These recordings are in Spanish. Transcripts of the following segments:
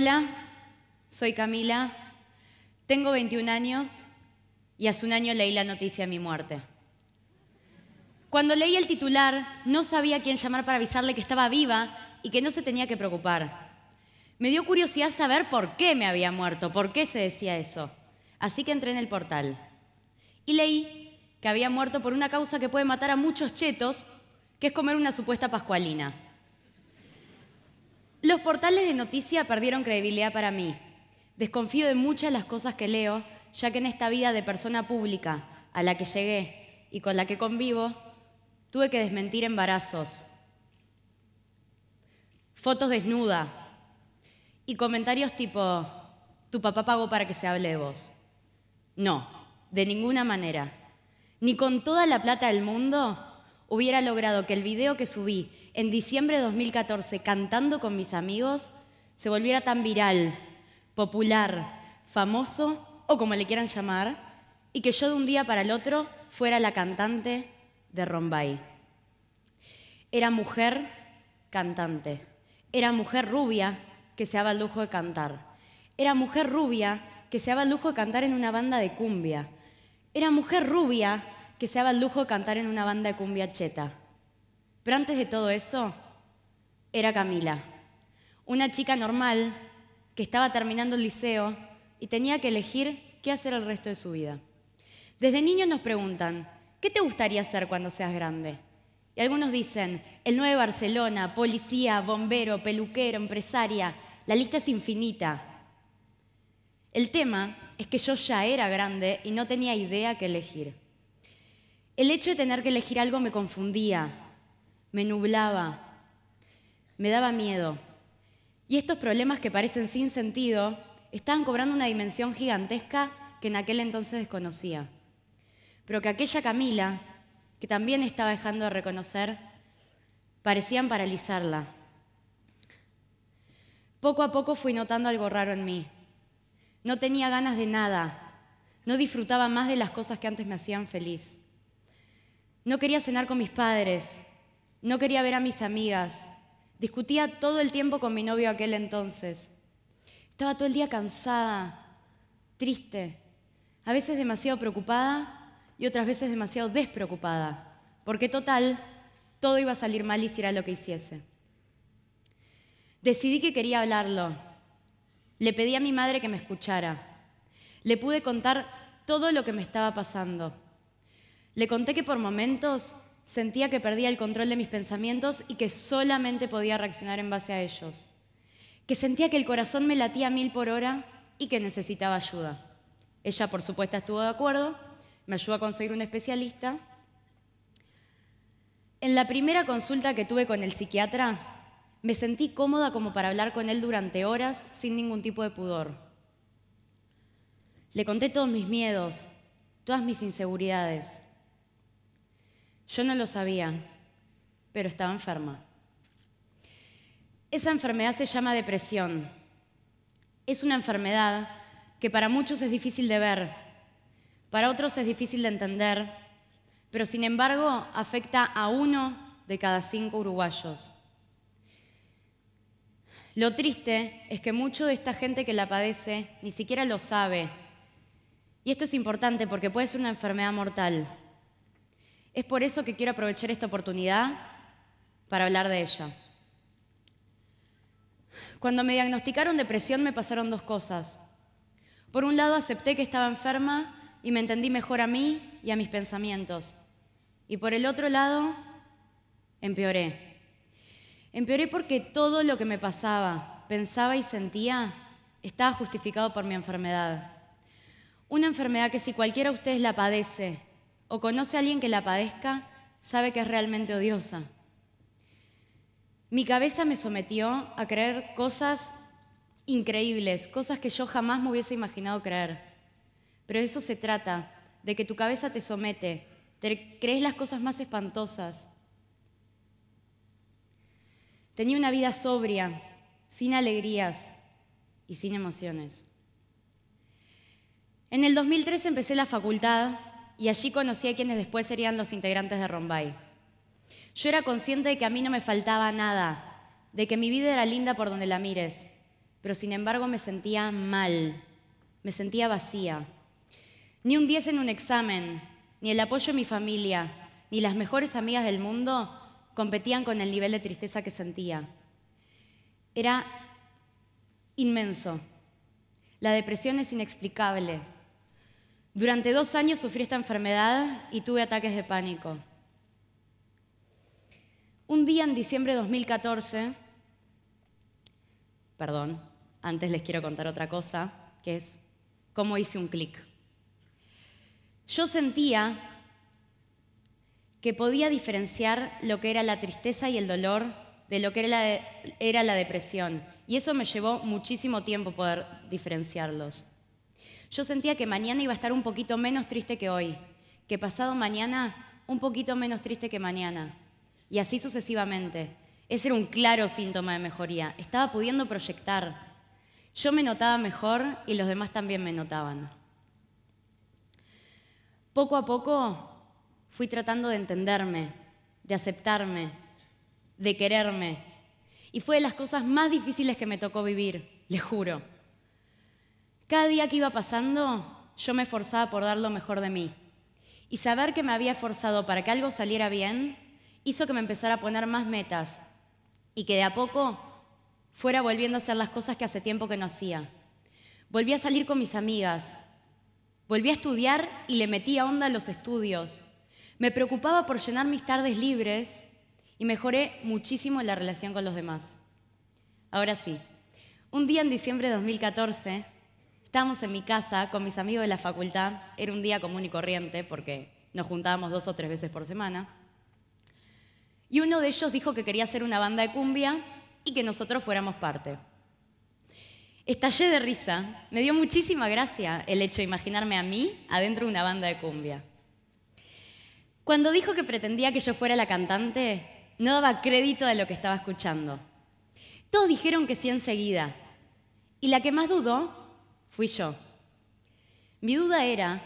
Hola, soy Camila, tengo 21 años y hace un año leí la noticia de mi muerte. Cuando leí el titular, no sabía a quién llamar para avisarle que estaba viva y que no se tenía que preocupar. Me dio curiosidad saber por qué me había muerto, por qué se decía eso. Así que entré en el portal y leí que había muerto por una causa que puede matar a muchos chetos, que es comer una supuesta pascualina. Los portales de noticia perdieron credibilidad para mí. Desconfío de muchas de las cosas que leo, ya que en esta vida de persona pública a la que llegué y con la que convivo, tuve que desmentir embarazos, fotos desnuda y comentarios tipo, tu papá pagó para que se hable de vos. No, de ninguna manera. Ni con toda la plata del mundo hubiera logrado que el video que subí en diciembre de 2014 cantando con mis amigos se volviera tan viral, popular, famoso o como le quieran llamar, y que yo de un día para el otro fuera la cantante de Rombai. Era mujer cantante, era mujer rubia que se daba el lujo de cantar, era mujer rubia que se daba el lujo de cantar en una banda de cumbia, era mujer rubia que se daba el lujo de cantar en una banda de cumbia cheta. Pero antes de todo eso, era Camila, una chica normal que estaba terminando el liceo y tenía que elegir qué hacer el resto de su vida. Desde niños nos preguntan, ¿qué te gustaría hacer cuando seas grande? Y algunos dicen, el 9 de Barcelona, policía, bombero, peluquero, empresaria, la lista es infinita. El tema es que yo ya era grande y no tenía idea qué elegir. El hecho de tener que elegir algo me confundía, me nublaba, me daba miedo. Y estos problemas que parecen sin sentido estaban cobrando una dimensión gigantesca que en aquel entonces desconocía. Pero que aquella Camila, que también estaba dejando de reconocer, parecían paralizarla. Poco a poco fui notando algo raro en mí. No tenía ganas de nada, no disfrutaba más de las cosas que antes me hacían feliz. No quería cenar con mis padres, no quería ver a mis amigas. Discutía todo el tiempo con mi novio aquel entonces. Estaba todo el día cansada, triste, a veces demasiado preocupada y otras veces demasiado despreocupada, porque total, todo iba a salir mal hiciera lo que hiciese. Decidí que quería hablarlo. Le pedí a mi madre que me escuchara. Le pude contar todo lo que me estaba pasando. Le conté que por momentos sentía que perdía el control de mis pensamientos y que solamente podía reaccionar en base a ellos. Que sentía que el corazón me latía a 1000 por hora y que necesitaba ayuda. Ella, por supuesto, estuvo de acuerdo, me ayudó a conseguir un especialista. En la primera consulta que tuve con el psiquiatra, me sentí cómoda como para hablar con él durante horas sin ningún tipo de pudor. Le conté todos mis miedos, todas mis inseguridades. Yo no lo sabía, pero estaba enferma. Esa enfermedad se llama depresión. Es una enfermedad que para muchos es difícil de ver, para otros es difícil de entender, pero sin embargo afecta a 1 de cada 5 uruguayos. Lo triste es que mucha de esta gente que la padece ni siquiera lo sabe. Y esto es importante porque puede ser una enfermedad mortal. Es por eso que quiero aprovechar esta oportunidad para hablar de ella. Cuando me diagnosticaron depresión me pasaron 2 cosas. Por un lado, acepté que estaba enferma y me entendí mejor a mí y a mis pensamientos. Y por el otro lado, empeoré. Empeoré porque todo lo que me pasaba, pensaba y sentía estaba justificado por mi enfermedad. Una enfermedad que si cualquiera de ustedes la padece o conoce a alguien que la padezca, sabe que es realmente odiosa. Mi cabeza me sometió a creer cosas increíbles, cosas que yo jamás me hubiese imaginado creer. Pero de eso se trata, de que tu cabeza te somete, te crees las cosas más espantosas. Tenía una vida sobria, sin alegrías y sin emociones. En el 2013 empecé la facultad y allí conocí a quienes después serían los integrantes de Rombai. Yo era consciente de que a mí no me faltaba nada, de que mi vida era linda por donde la mires, pero sin embargo me sentía mal, me sentía vacía. Ni un 10 en un examen, ni el apoyo de mi familia, ni las mejores amigas del mundo competían con el nivel de tristeza que sentía. Era inmenso. La depresión es inexplicable. Durante 2 años sufrí esta enfermedad y tuve ataques de pánico. Un día en diciembre de 2014, perdón, antes les quiero contar otra cosa, que es cómo hice un clic. Yo sentía que podía diferenciar lo que era la tristeza y el dolor de lo que era la depresión. Y eso me llevó muchísimo tiempo poder diferenciarlos. Yo sentía que mañana iba a estar un poquito menos triste que hoy, que pasado mañana un poquito menos triste que mañana. Y así sucesivamente. Ese era un claro síntoma de mejoría. Estaba pudiendo proyectar. Yo me notaba mejor y los demás también me notaban. Poco a poco fui tratando de entenderme, de aceptarme, de quererme. Y fue de las cosas más difíciles que me tocó vivir, les juro. Cada día que iba pasando, yo me esforzaba por dar lo mejor de mí. Y saber que me había esforzado para que algo saliera bien, hizo que me empezara a poner más metas. Y que de a poco fuera volviendo a hacer las cosas que hace tiempo que no hacía. Volví a salir con mis amigas. Volví a estudiar y le metí a onda a los estudios. Me preocupaba por llenar mis tardes libres y mejoré muchísimo la relación con los demás. Ahora sí, un día en diciembre de 2014, estábamos en mi casa con mis amigos de la facultad. Era un día común y corriente porque nos juntábamos 2 o 3 veces por semana. Y uno de ellos dijo que quería hacer una banda de cumbia y que nosotros fuéramos parte. Estallé de risa. Me dio muchísima gracia el hecho de imaginarme a mí adentro de una banda de cumbia. Cuando dijo que pretendía que yo fuera la cantante, no daba crédito de lo que estaba escuchando. Todos dijeron que sí enseguida. Y la que más dudó fui yo. Mi duda era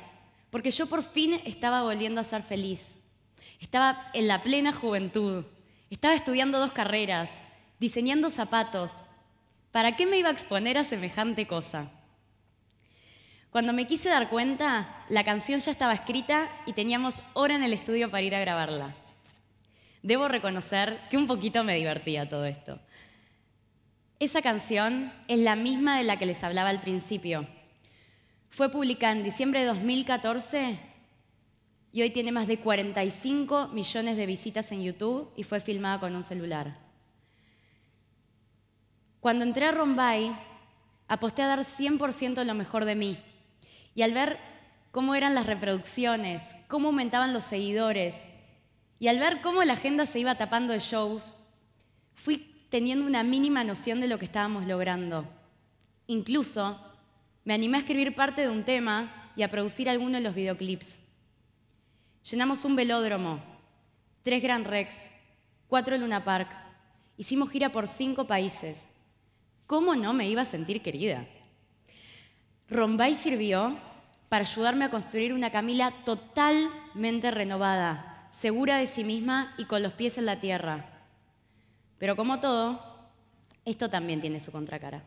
porque yo por fin estaba volviendo a ser feliz. Estaba en la plena juventud. Estaba estudiando 2 carreras, diseñando zapatos. ¿Para qué me iba a exponer a semejante cosa? Cuando me quise dar cuenta, la canción ya estaba escrita y teníamos hora en el estudio para ir a grabarla. Debo reconocer que un poquito me divertía todo esto. Esa canción es la misma de la que les hablaba al principio. Fue publicada en diciembre de 2014 y hoy tiene más de 45 millones de visitas en YouTube y fue filmada con un celular. Cuando entré a Rombai, aposté a dar 100% lo mejor de mí. Y al ver cómo eran las reproducciones, cómo aumentaban los seguidores, y al ver cómo la agenda se iba tapando de shows, fui teniendo una mínima noción de lo que estábamos logrando. Incluso, me animé a escribir parte de un tema y a producir alguno de los videoclips. Llenamos un velódromo, 3 Gran Rex, 4 Luna Park. Hicimos gira por 5 países. ¿Cómo no me iba a sentir querida? Rombai sirvió para ayudarme a construir una Camila totalmente renovada, segura de sí misma y con los pies en la tierra. Pero como todo, esto también tiene su contracara.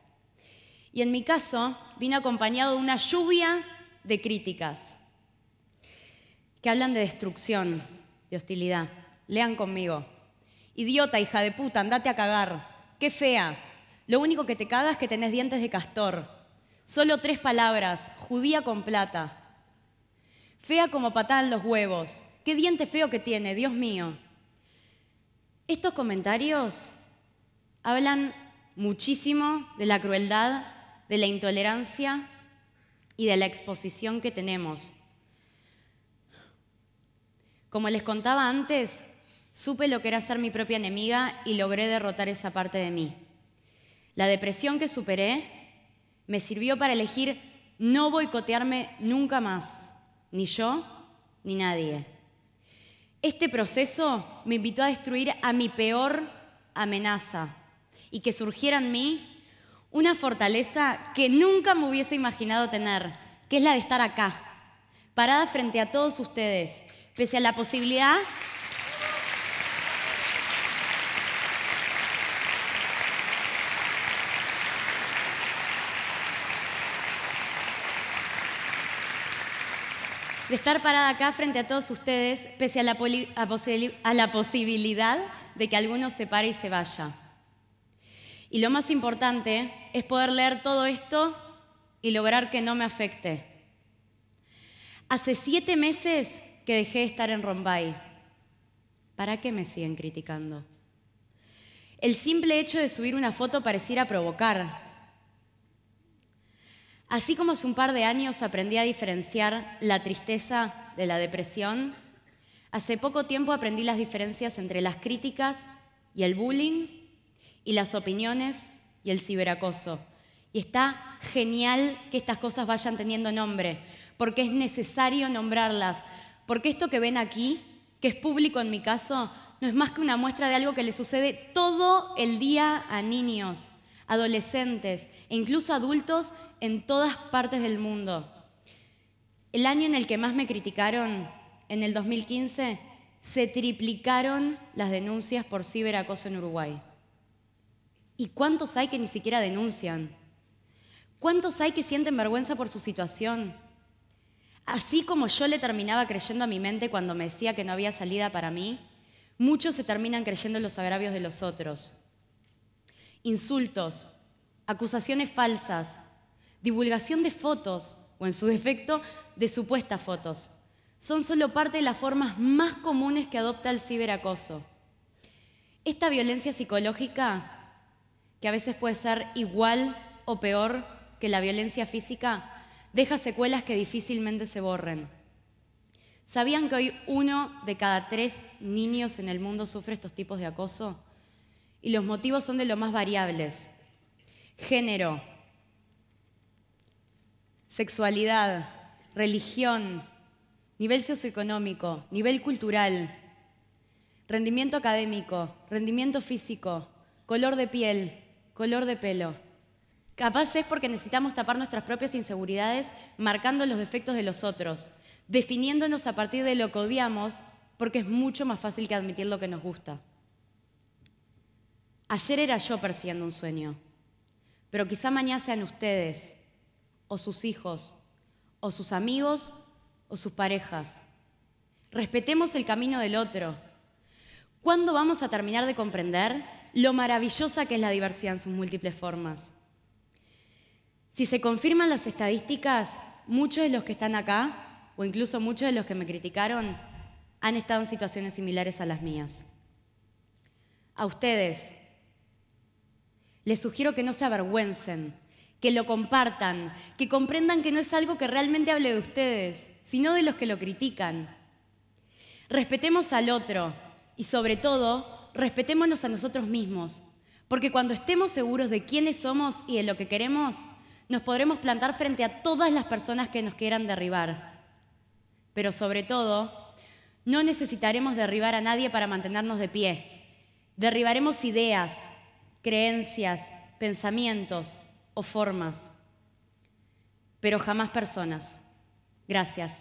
Y en mi caso, vino acompañado de una lluvia de críticas que hablan de destrucción, de hostilidad. Lean conmigo. Idiota, hija de puta, andate a cagar. Qué fea. Lo único que te caga es que tenés dientes de castor. Solo 3 palabras, judía con plata. Fea como patada en los huevos. Qué diente feo que tiene, Dios mío. Estos comentarios hablan muchísimo de la crueldad, de la intolerancia y de la exposición que tenemos. Como les contaba antes, supe lo que era ser mi propia enemiga y logré derrotar esa parte de mí. La depresión que superé me sirvió para elegir no boicotearme nunca más, ni yo ni nadie. Este proceso me invitó a destruir a mi peor amenaza y que surgiera en mí una fortaleza que nunca me hubiese imaginado tener, que es la de estar acá, parada frente a todos ustedes, pese a la posibilidad... de estar parada acá frente a todos ustedes, pese a la posibilidad de que alguno se pare y se vaya. Y lo más importante es poder leer todo esto y lograr que no me afecte. Hace 7 meses que dejé de estar en Rombai. ¿Para qué me siguen criticando? El simple hecho de subir una foto pareciera provocar. Así como hace un par de años aprendí a diferenciar la tristeza de la depresión, hace poco tiempo aprendí las diferencias entre las críticas y el bullying, y las opiniones y el ciberacoso. Y está genial que estas cosas vayan teniendo nombre, porque es necesario nombrarlas, porque esto que ven aquí, que es público en mi caso, no es más que una muestra de algo que le sucede todo el día a niños, adolescentes e incluso adultos en todas partes del mundo. El año en el que más me criticaron, en el 2015, se triplicaron las denuncias por ciberacoso en Uruguay. ¿Y cuántos hay que ni siquiera denuncian? ¿Cuántos hay que sienten vergüenza por su situación? Así como yo le terminaba creyendo a mi mente cuando me decía que no había salida para mí, muchos se terminan creyendo en los agravios de los otros. Insultos, acusaciones falsas, divulgación de fotos, o en su defecto, de supuestas fotos, son solo parte de las formas más comunes que adopta el ciberacoso. Esta violencia psicológica, que a veces puede ser igual o peor que la violencia física, deja secuelas que difícilmente se borren. ¿Sabían que hoy 1 de cada 3 niños en el mundo sufre estos tipos de acoso? Y los motivos son de lo más variables. Género, sexualidad, religión, nivel socioeconómico, nivel cultural, rendimiento académico, rendimiento físico, color de piel, color de pelo. Capaz es porque necesitamos tapar nuestras propias inseguridades marcando los defectos de los otros, definiéndonos a partir de lo que odiamos, porque es mucho más fácil que admitir lo que nos gusta. Ayer era yo persiguiendo un sueño, pero quizá mañana sean ustedes, o sus hijos, o sus amigos, o sus parejas. Respetemos el camino del otro. ¿Cuándo vamos a terminar de comprender lo maravillosa que es la diversidad en sus múltiples formas? Si se confirman las estadísticas, muchos de los que están acá, o incluso muchos de los que me criticaron, han estado en situaciones similares a las mías. A ustedes, les sugiero que no se avergüencen, que lo compartan, que comprendan que no es algo que realmente hable de ustedes, sino de los que lo critican. Respetemos al otro y, sobre todo, respetémonos a nosotros mismos, porque cuando estemos seguros de quiénes somos y de lo que queremos, nos podremos plantar frente a todas las personas que nos quieran derribar. Pero, sobre todo, no necesitaremos derribar a nadie para mantenernos de pie. Derribaremos ideas, creencias, pensamientos o formas, pero jamás personas. Gracias.